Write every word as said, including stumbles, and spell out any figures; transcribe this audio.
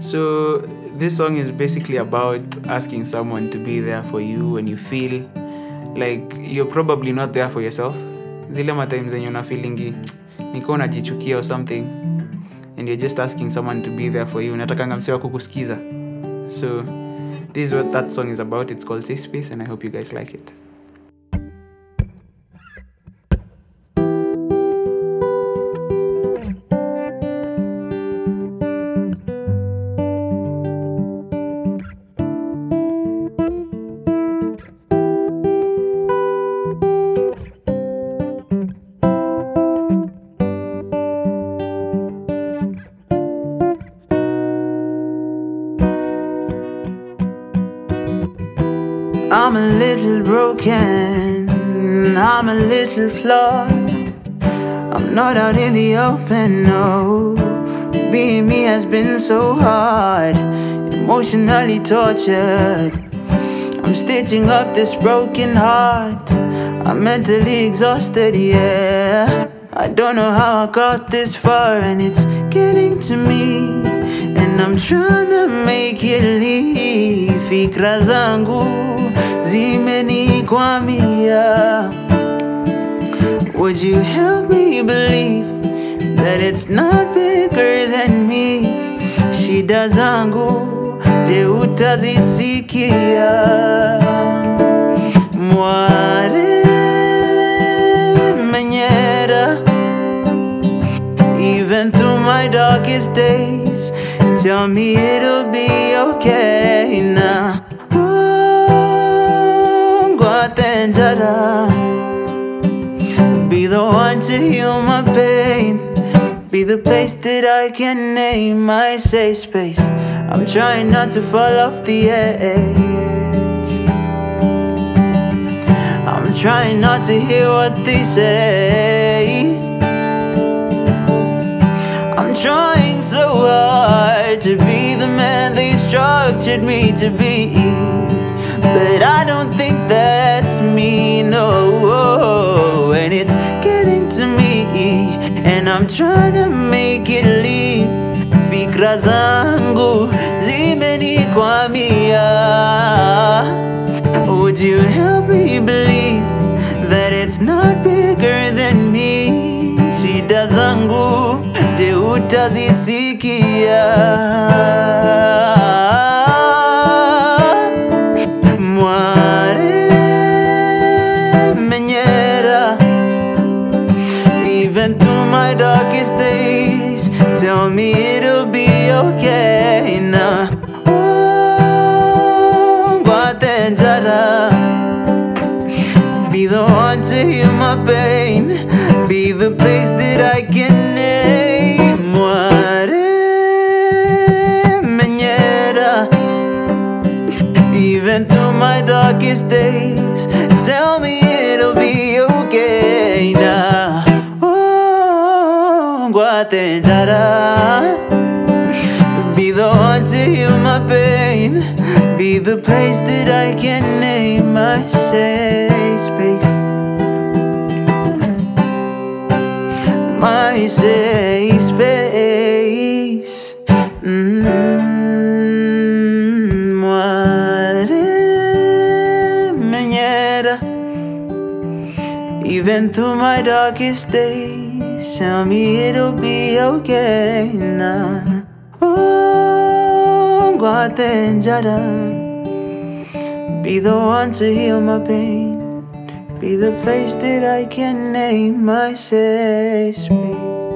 So this song is basically about asking someone to be there for you when you feel like you're probably not there for yourself. Zile matimes yenye una feelingi niko najichukia or something, and you're just asking someone to be there for you. Unataka msee wako kukusikiza. So this is what that song is about. It's called Safe Space, and I hope you guys like it. I'm a little broken, I'm a little flawed. I'm not out in the open, no. Being me has been so hard, emotionally tortured. I'm stitching up this broken heart, I'm mentally exhausted, yeah. I don't know how I got this far, and it's getting to me, and I'm trying to make it leave. Fikra zangu zimenikwamia. Would you help me believe that it's not bigger than me? Shida zangu jehuta zisikia. Mware menyera. Even through my darkest days, tell me it'll be okay now. Be the one to heal my pain, be the place that I can name my safe space. I'm trying not to fall off the edge, I'm trying not to hear what they say. I'm trying so hard to be the man they structured me to be, but I don't think that's me, no. And it's getting to me, and I'm trying to make it leave. Fikra zangu zimenikwamia. Would you help me believe that it's not bigger than me? Shida zangu jehuta zisikia. Tell me it'll be okay now. Oh, be the one to heal my pain, be the place that I can name. Even through my darkest days, tell me it'll be okay now. Be the one to heal my pain, be the place that I can name my safe space, my safe space. Even through my darkest days, tell me it'll be okay now. Oh, be the one to heal my pain, be the place that I can name my safe space.